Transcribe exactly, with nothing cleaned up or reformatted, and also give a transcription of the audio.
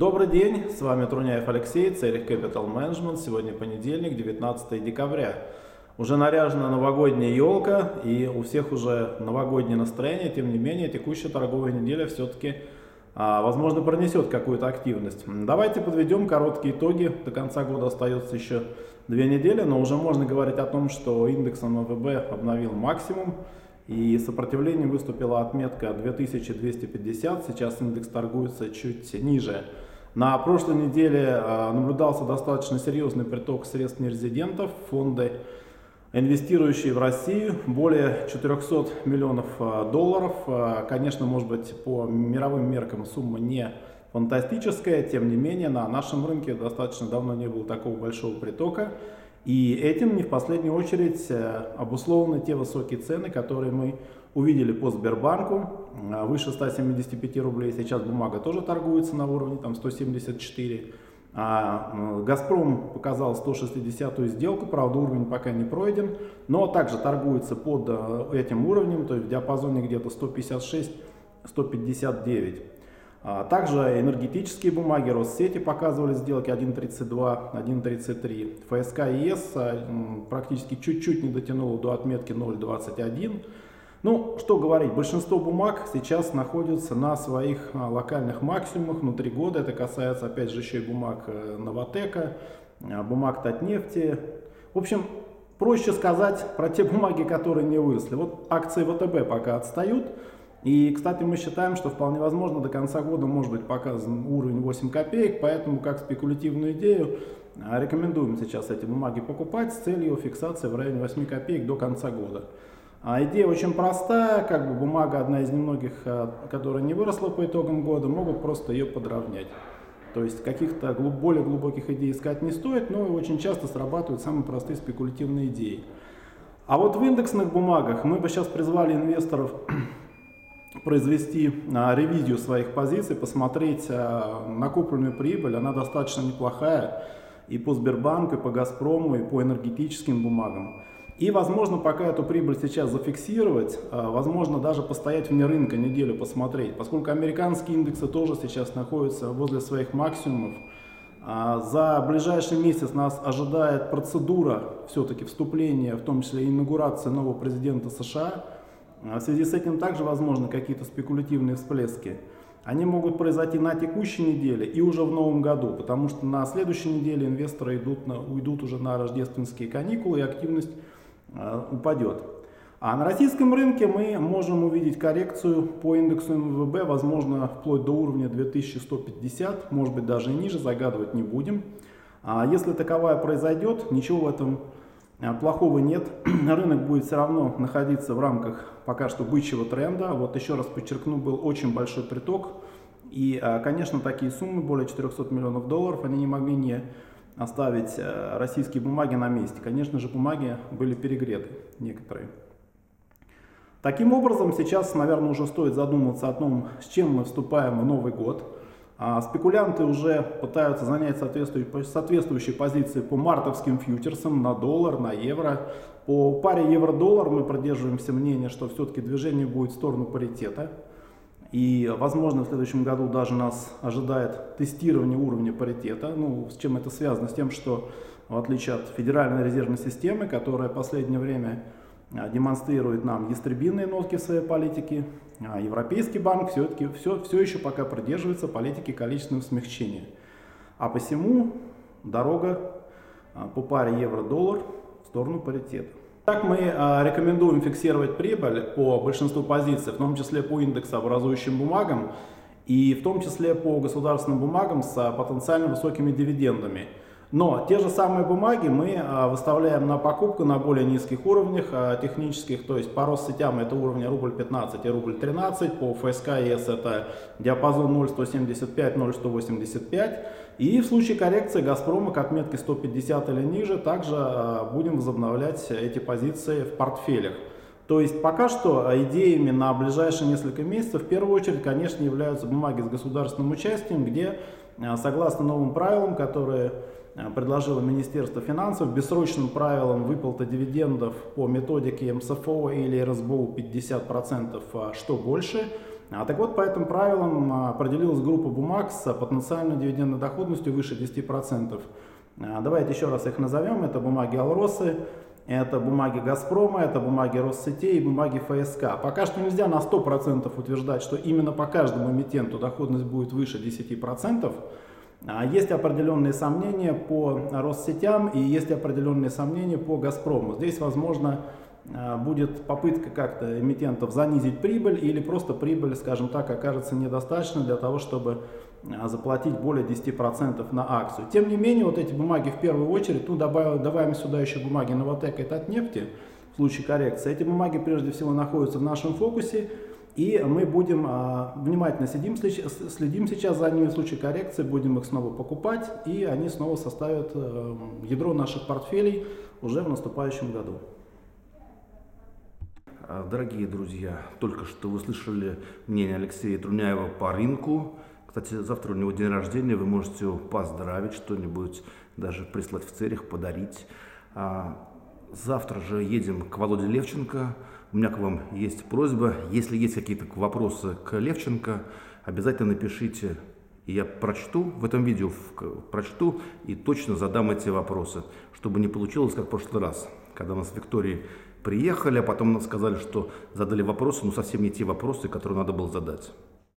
Добрый день, с вами Труняев Алексей, ЦЕРИХ Capital Management. Сегодня понедельник, девятнадцатое декабря. Уже наряжена новогодняя елка и у всех уже новогоднее настроение. Тем не менее, текущая торговая неделя все-таки, возможно, пронесет какую-то активность. Давайте подведем короткие итоги. До конца года остается еще две недели, но уже можно говорить о том, что индекс эм эм вэ бэ обновил максимум. И сопротивление выступила отметка две тысячи двести пятьдесят, сейчас индекс торгуется чуть ниже. На прошлой неделе наблюдался достаточно серьезный приток средств нерезидентов, фонды, инвестирующие в Россию, более четырехсот миллионов долларов. Конечно, может быть, по мировым меркам сумма не фантастическая, тем не менее, на нашем рынке достаточно давно не было такого большого притока. И этим не в последнюю очередь обусловлены те высокие цены, которые мы увидели по Сбербанку, выше ста семидесяти пяти рублей, сейчас бумага тоже торгуется на уровне там, сто семьдесят четыре, а Газпром показал сто шестидесятую сделку, правда уровень пока не пройден, но также торгуется под этим уровнем, то есть в диапазоне где-то сто пятьдесят шесть - сто пятьдесят девять. Также энергетические бумаги Россети показывали сделки один тридцать два - один тридцать три. ФСК ЕС практически чуть-чуть не дотянуло до отметки ноль двадцать один. Ну, что говорить, большинство бумаг сейчас находятся на своих локальных максимумах внутри года. Это касается, опять же, еще и бумаг Новотека, бумаг Татнефти. В общем, проще сказать про те бумаги, которые не выросли. Вот акции вэ тэ бэ пока отстают. И, кстати, мы считаем, что вполне возможно до конца года может быть показан уровень восемь копеек, поэтому как спекулятивную идею рекомендуем сейчас эти бумаги покупать с целью фиксации в районе восемь копеек до конца года. А идея очень простая, как бы бумага одна из немногих, которая не выросла по итогам года, могут просто ее подровнять. То есть каких-то более глубоких идей искать не стоит, но очень часто срабатывают самые простые спекулятивные идеи. А вот в индексных бумагах мы бы сейчас призвали инвесторов произвести а, ревизию своих позиций, посмотреть а, накопленную прибыль, она достаточно неплохая и по Сбербанку, и по Газпрому, и по энергетическим бумагам. И, возможно, пока эту прибыль сейчас зафиксировать, а, возможно, даже постоять вне рынка неделю посмотреть, поскольку американские индексы тоже сейчас находятся возле своих максимумов. А, за ближайший месяц нас ожидает процедура все-таки вступления, в том числе инаугурации нового президента США. В связи с этим также возможны какие-то спекулятивные всплески. Они могут произойти на текущей неделе и уже в новом году, потому что на следующей неделе инвесторы идут на, уйдут уже на рождественские каникулы и активность э, упадет. А на российском рынке мы можем увидеть коррекцию по индексу эм эм вэ бэ, возможно, вплоть до уровня две тысячи сто пятьдесят, может быть даже ниже, загадывать не будем. А если таковая произойдет, ничего в этом плохого нет, рынок будет все равно находиться в рамках пока что бычьего тренда. Вот еще раз подчеркну, был очень большой приток. И, конечно, такие суммы, более четырехсот миллионов долларов, они не могли не оставить российские бумаги на месте. Конечно же, бумаги были перегреты некоторые. Таким образом, сейчас, наверное, уже стоит задуматься о том, с чем мы вступаем в Новый год. Спекулянты уже пытаются занять соответствующие позиции по мартовским фьючерсам на доллар, на евро. По паре евро-доллар мы придерживаемся мнения, что все-таки движение будет в сторону паритета. И, возможно, в следующем году даже нас ожидает тестирование уровня паритета. Ну, с чем это связано? С тем, что, в отличие от Федеральной резервной системы, которая в последнее время демонстрирует нам ястребиные нотки в своей политике, а Европейский банк все-таки все, все еще пока придерживается политики количественного смягчения. А посему дорога по паре евро-доллар в сторону паритета. Так мы рекомендуем фиксировать прибыль по большинству позиций, в том числе по индексообразующим бумагам и в том числе по государственным бумагам с потенциально высокими дивидендами. Но те же самые бумаги мы выставляем на покупку на более низких уровнях технических, то есть по Россетям это уровни рубль пятнадцать и рубль тринадцать, по ФСК ЕС это диапазон ноль сто семьдесят пять - ноль сто восемьдесят пять, и в случае коррекции Газпрома к отметке сто пятьдесят или ниже также будем возобновлять эти позиции в портфелях. То есть пока что идеями на ближайшие несколько месяцев в первую очередь, конечно, являются бумаги с государственным участием, где согласно новым правилам, которые предложило Министерство финансов, бессрочным правилам выплаты дивидендов по методике эм эс эф о или эр эс бэ у пятьдесят процентов, что больше, Так вот, по этим правилам определилась группа бумаг с потенциальной дивидендной доходностью выше десяти процентов. Давайте еще раз их назовем. Это бумаги Алросы, это бумаги Газпрома, это бумаги Россетей и бумаги ФСК. Пока что нельзя на сто процентов утверждать, что именно по каждому эмитенту доходность будет выше десяти процентов. Есть определенные сомнения по Россетям и есть определенные сомнения по Газпрому. Здесь, возможно, будет попытка как-то эмитентов занизить прибыль или просто прибыль, скажем так, окажется недостаточной для того, чтобы заплатить более десяти процентов на акцию. Тем не менее, вот эти бумаги в первую очередь, ну, добавим, добавим сюда еще бумаги Новотека и Татнефти в случае коррекции. Эти бумаги прежде всего находятся в нашем фокусе, и мы будем а, внимательно следим, следим сейчас за ними в случае коррекции, будем их снова покупать, и они снова составят а, ядро наших портфелей уже в наступающем году. Дорогие друзья, только что вы слышали мнение Алексея Труняева по рынку. Кстати, завтра у него день рождения, вы можете его поздравить, что-нибудь даже прислать в ЦЕРИХ, подарить. Завтра же едем к Володе Левченко. У меня к вам есть просьба, если есть какие-то вопросы к Левченко, обязательно напишите, и я прочту в этом видео, прочту и точно задам эти вопросы, чтобы не получилось, как в прошлый раз, когда у нас в Виктории приехали, а потом нам сказали, что задали вопросы, но совсем не те вопросы, которые надо было задать.